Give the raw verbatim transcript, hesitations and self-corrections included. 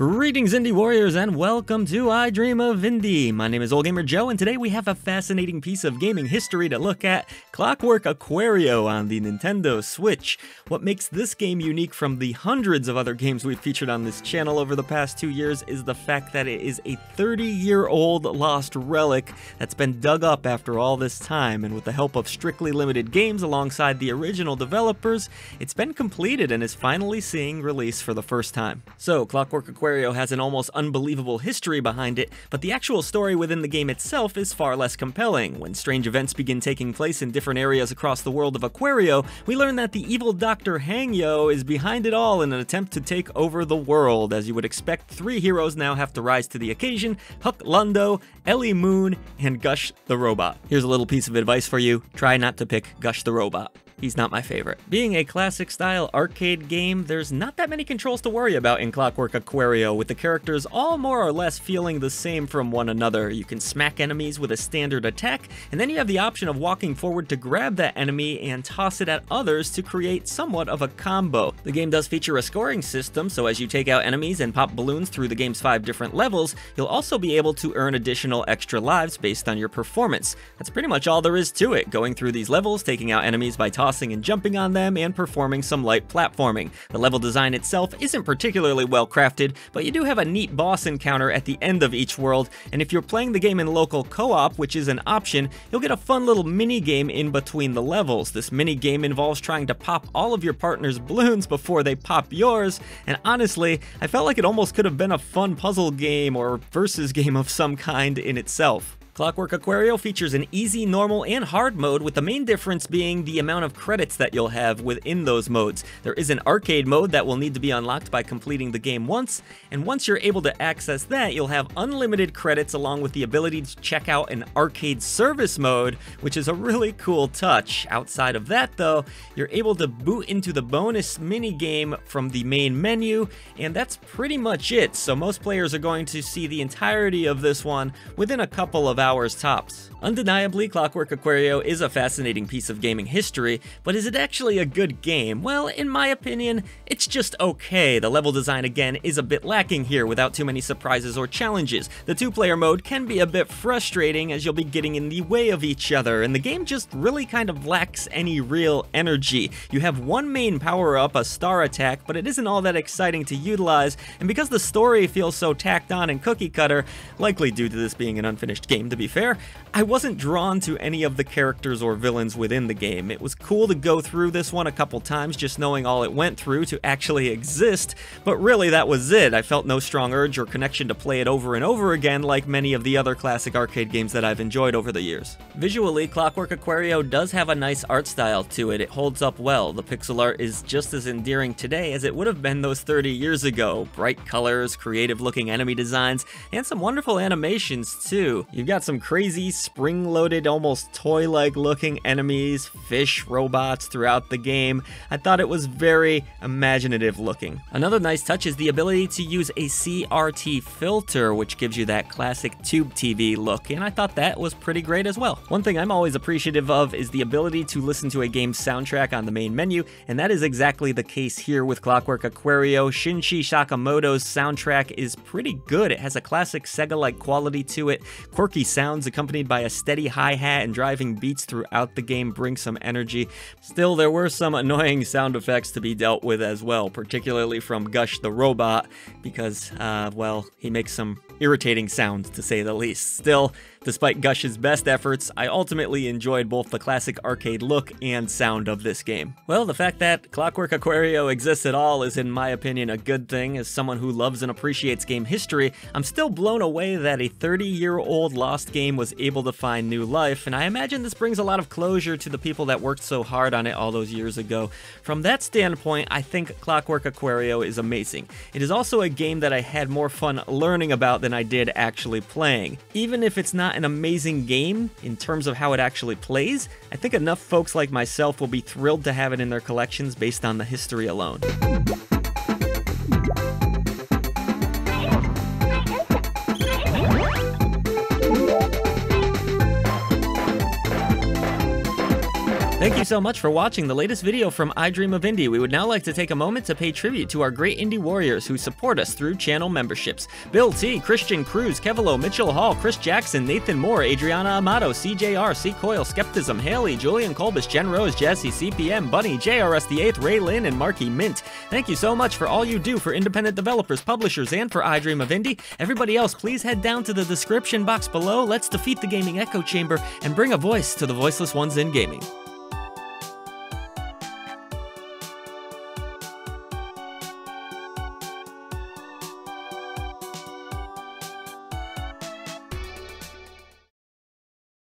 Greetings, Indie Warriors, and welcome to I Dream of Indie. My name is OldGamer Joe, and today we have a fascinating piece of gaming history to look at, Clockwork Aquario on the Nintendo Switch. What makes this game unique from the hundreds of other games we've featured on this channel over the past two years is the fact that it is a thirty-year-old lost relic that's been dug up after all this time, and with the help of Strictly Limited Games alongside the original developers, it's been completed and is finally seeing release for the first time. So, Clockwork Aquario Aquario has an almost unbelievable history behind it, but the actual story within the game itself is far less compelling. When strange events begin taking place in different areas across the world of Aquario, we learn that the evil Doctor Hangyo is behind it all in an attempt to take over the world. As you would expect, three heroes now have to rise to the occasion: Huck Lundo, Ellie Moon, and Gush the Robot. Here's a little piece of advice for you: try not to pick Gush the Robot. He's not my favorite. Being a classic-style arcade game, there's not that many controls to worry about in Clockwork Aquario, with the characters all more or less feeling the same from one another. You can smack enemies with a standard attack, and then you have the option of walking forward to grab that enemy and toss it at others to create somewhat of a combo. The game does feature a scoring system, so as you take out enemies and pop balloons through the game's five different levels, you'll also be able to earn additional extra lives based on your performance. That's pretty much all there is to it: going through these levels, taking out enemies by tossing Tossing and jumping on them, and performing some light platforming. The level design itself isn't particularly well crafted, but you do have a neat boss encounter at the end of each world, and if you're playing the game in local co-op, which is an option, you'll get a fun little mini-game in between the levels. This mini-game involves trying to pop all of your partner's balloons before they pop yours, and honestly, I felt like it almost could have been a fun puzzle game or versus game of some kind in itself. Clockwork Aquario features an easy, normal, and hard mode, with the main difference being the amount of credits that you'll have within those modes. There is an arcade mode that will need to be unlocked by completing the game once, and once you're able to access that, you'll have unlimited credits along with the ability to check out an arcade service mode, which is a really cool touch. Outside of that, though, you're able to boot into the bonus minigame from the main menu, and that's pretty much it, so most players are going to see the entirety of this one within a couple of hours tops. Undeniably, Clockwork Aquario is a fascinating piece of gaming history, but is it actually a good game? Well, in my opinion, it's just okay. The level design, again, is a bit lacking here, without too many surprises or challenges. The two-player mode can be a bit frustrating, as you'll be getting in the way of each other, and the game just really kind of lacks any real energy. You have one main power-up, a star attack, but it isn't all that exciting to utilize, and because the story feels so tacked on and cookie-cutter, likely due to this being an unfinished game, to be fair, I wasn't drawn to any of the characters or villains within the game. It was cool to go through this one a couple times just knowing all it went through to actually exist, but really that was it. I felt no strong urge or connection to play it over and over again like many of the other classic arcade games that I've enjoyed over the years. Visually, Clockwork Aquario does have a nice art style to it. It holds up well. The pixel art is just as endearing today as it would have been those thirty years ago. Bright colors, creative looking enemy designs, and some wonderful animations too. You've got some crazy, spring-loaded, almost toy-like looking enemies, fish, robots throughout the game. I thought it was very imaginative looking. Another nice touch is the ability to use a C R T filter, which gives you that classic tube T V look, and I thought that was pretty great as well. One thing I'm always appreciative of is the ability to listen to a game's soundtrack on the main menu, and that is exactly the case here with Clockwork Aquario. Shinichi Sakamoto's soundtrack is pretty good. It has a classic Sega-like quality to it. Quirky sounds accompanied by a steady hi-hat and driving beats throughout the game bring some energy. Still, there were some annoying sound effects to be dealt with as well, particularly from Gush the Robot, because, uh, well, he makes some irritating sounds, to say the least. Still, despite Gush's best efforts, I ultimately enjoyed both the classic arcade look and sound of this game. Well, the fact that Clockwork Aquario exists at all is, in my opinion, a good thing. As someone who loves and appreciates game history, I'm still blown away that a thirty-year-old lost game was able to find new life, and I imagine this brings a lot of closure to the people that worked so hard on it all those years ago. From that standpoint, I think Clockwork Aquario is amazing. It is also a game that I had more fun learning about than I did actually playing. Even if it's not an amazing game in terms of how it actually plays, I think enough folks like myself will be thrilled to have it in their collections based on the history alone. Thank you so much for watching the latest video from I Dream of Indie. We would now like to take a moment to pay tribute to our great indie warriors who support us through channel memberships. Bill T, Christian Cruz, Kevelo, Mitchell Hall, Chris Jackson, Nathan Moore, Adriana Amato, C J R, C Coil, Skeptism, Haley, Julian Colbus, Jen Rose, Jazzy, C P M, Bunny, J R S the eighth, Ray Lynn, and Marky Mint. Thank you so much for all you do for independent developers, publishers, and for I Dream of Indie. Everybody else, please head down to the description box below. Let's defeat the gaming echo chamber and bring a voice to the voiceless ones in gaming.